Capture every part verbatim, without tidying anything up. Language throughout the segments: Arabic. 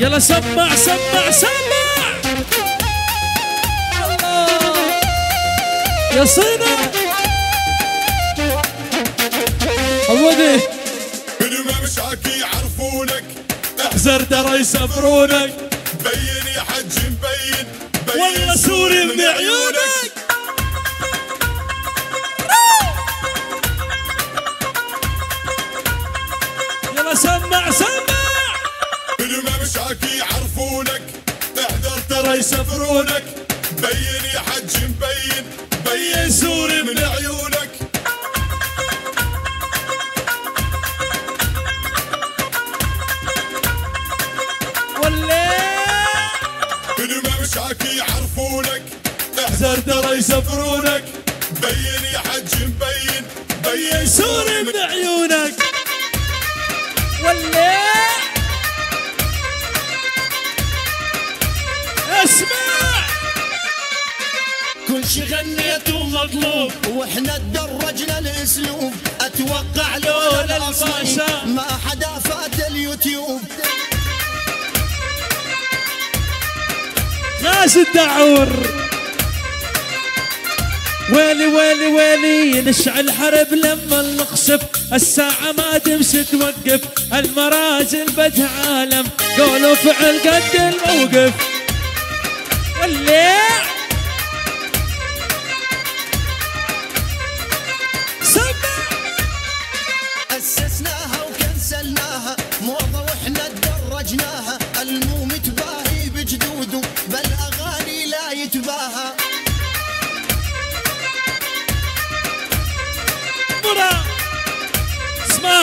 يلا سمع سمع سمع يا صينة عودي. من ما مشاك يعرفونك، احذر ترى يسافرونك، بين يا حج مبين، بين والله سوري من عيونك. يلا سمع سمع. من ما مشاك يعرفونك، احذر ترى يسافرونك، بين يا حج مبين، بين سوري من عيونك. مشاكي يعرفونك، احذر ترى يسافرونك، بين يا حج مبين، بين سوري من عيونك. ولا اسمع كل شي غنيت ومطلوب، واحنا تدرجنا الاسلوب، اتوقع لولا الاصاله ما حدا فات اليوتيوب. ناس الدعور ويلي ويلي ويلي، نشعل حرب لما نقصف، الساعة ما تمشي توقف، المراجل بدها عالم، قول وفعل قد الموقف. ولع سمع. أسسناها وكنسلناها، موضة واحنا تدرجناها، المو متباهي بجدوده، بل أغاني لا يتباهى. مرة اسمع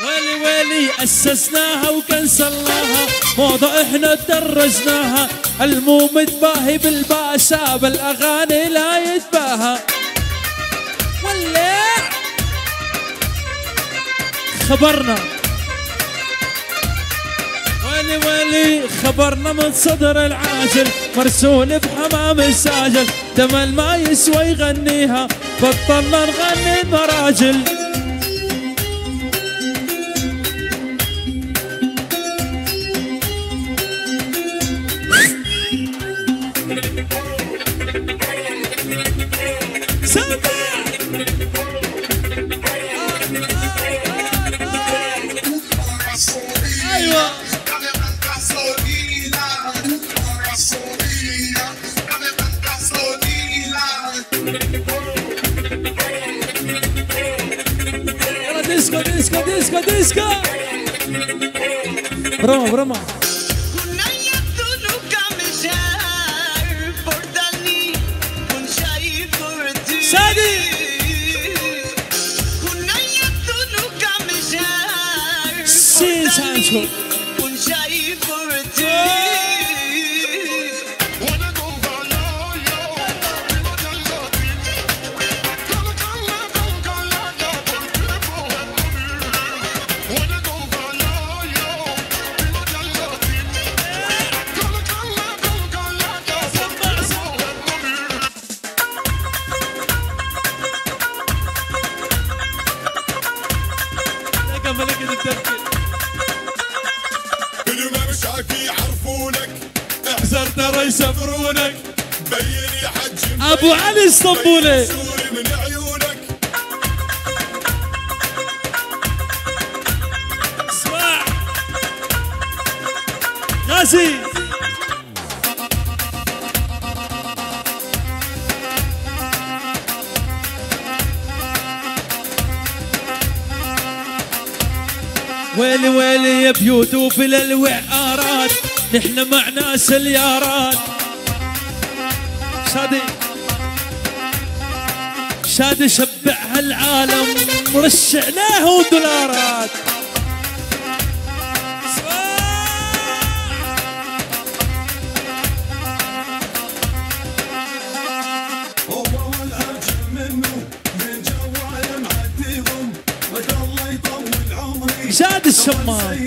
ويلي ويلي، أسسناها وكنسلناها، موضة احنا تدرجناها، المو متباهي بالباشا، بل أغاني لا يتباهى. ولع خبرنا ويلي ويلي، خبرنا من صدر العاجل، مرسول بحمام الساجل، تمل ما يسوى يغنيها، بطلنا نغني المراجل. برافو برافو. سادي. سي سانشو. ابو علي الصبولي من عيونك. اسمع غازي ويلي ويلي، يا بيوت وفي للوعارات، نحن مع ناس اليارات. شادي شادي شبع هالعالم، ورش عليهم دولارات. شادي الشمال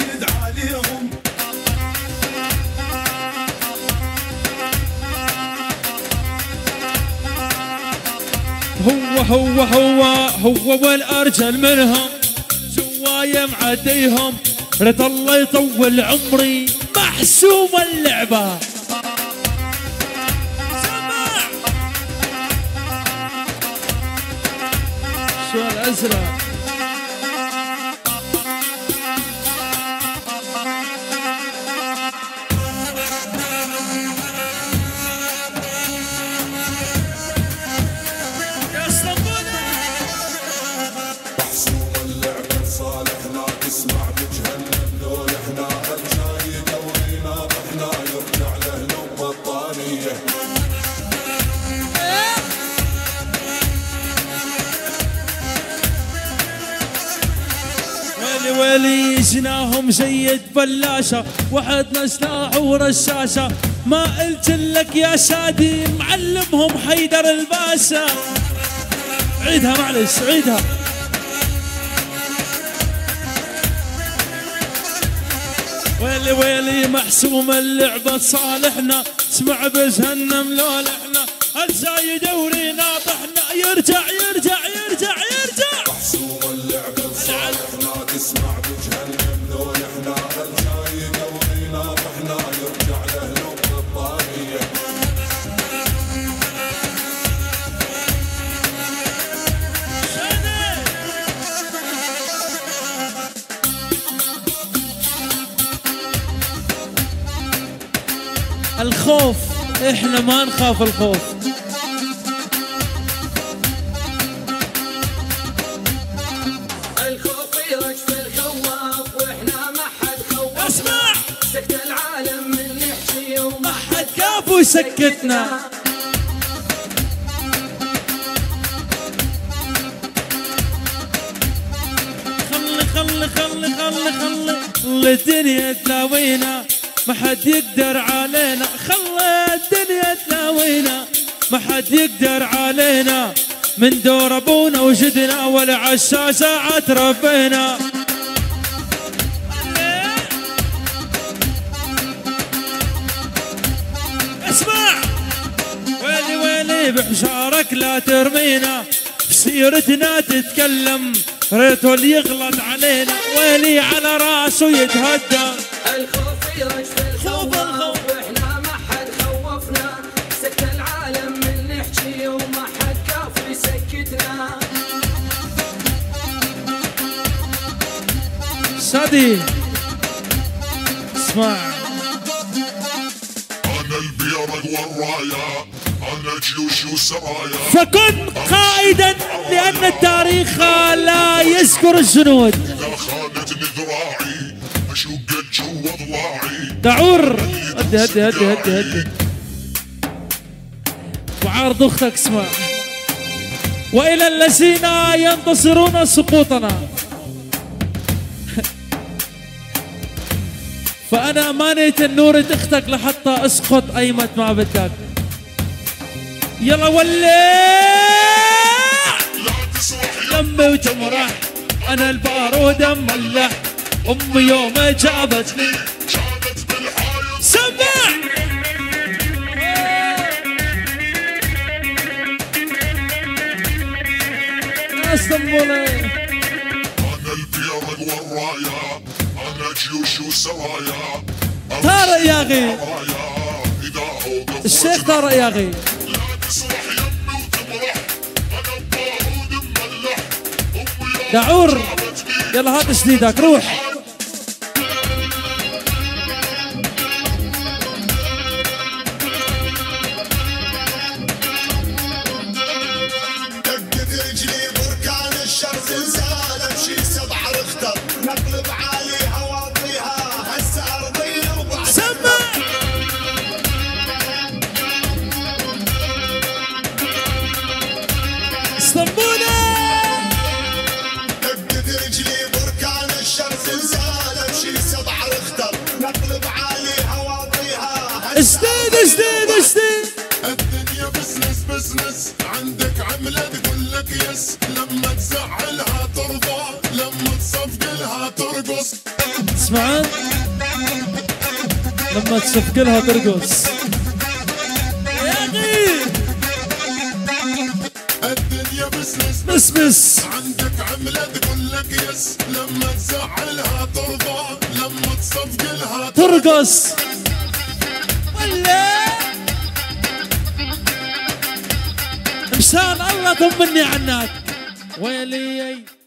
هو هو هو هو والارجل منهم، جوايا معديهم، رد الله يطول عمري محسوم اللعبة. سمع شو الأزرق جناهم جيد بلاشة وحدنا سلاح ورشاشة ما قلت لك يا شادي معلمهم حيدر الباشا. عيدها معلش عيدها ويلي ويلي محسوم اللعبة صالحنا اسمع بجهنم لو لحنا الجاي يدوري ناطحنا يرجع يرجع يرجع يرجع محسوم اللعبة صالحنا تسمع الخوف احنا ما نخاف الخوف. الخوف يرجف الخواف واحنا ما حد خوف. اسمع سكت العالم من نحكي وما حد كاف وسكتنا. خلي خلي خلي خلي خلي الدنيا تلاوينا ما حد يقدر علينا. خلي الدنيا تلاوينا ما حد يقدر علينا من دور ابونا وجدنا ولا عالشاشة عتربينا. اسمع ويلي ويلي بحجارك لا ترمينا بسيرتنا تتكلم ريتو اللي يغلط علينا ويلي على راسه يتهدى. خوف الخوف احنا ما حد خوفنا سكت العالم من نحكي وما حد كاف يسكتنا. شادي اسمع انا البيرق والرايه انا جيوش وسرايا فكن قائدا لان التاريخ لا يذكر الجنود. اذا خانتني ذراعي اشق الجو ضواعي دعور هدي هدي هدي هدي هدي وعارض اختك. اسمع والى الذين ينتصرون سقوطنا فانا امانه النور اختك لحتى اسقط ايمت ما بدك. يلا ولع لمي وتمرح انا البارود مملح امي يوم جابتني جابت بالحايط. سمع اسطنبولي انا البيرق والرايه انا جيوش وسرايا. طارق يا اخي الشيخ طارق يا اخي دعور. يلا هات شديدك روح. دقت رجلي بركان الشر زلزال امشي سبع رختر نقلب عليها واطيها هسه ارضيه وبعدها. سمع اسطنبولي اشتد اشتد اشتد الدنيا بزنس بزنس عندك عملة تقول لك يس لما تزعلها ترضى لما تصفقلها ترقص. اسمع لما تصفقلها ترقص يا اخي الدنيا بزنس بس بس عندك عملة تقول لك يس، لما تزعلها ترضى، لما تصفق لها ترقص. ولا إن شاء الله طمني عنك ويلي.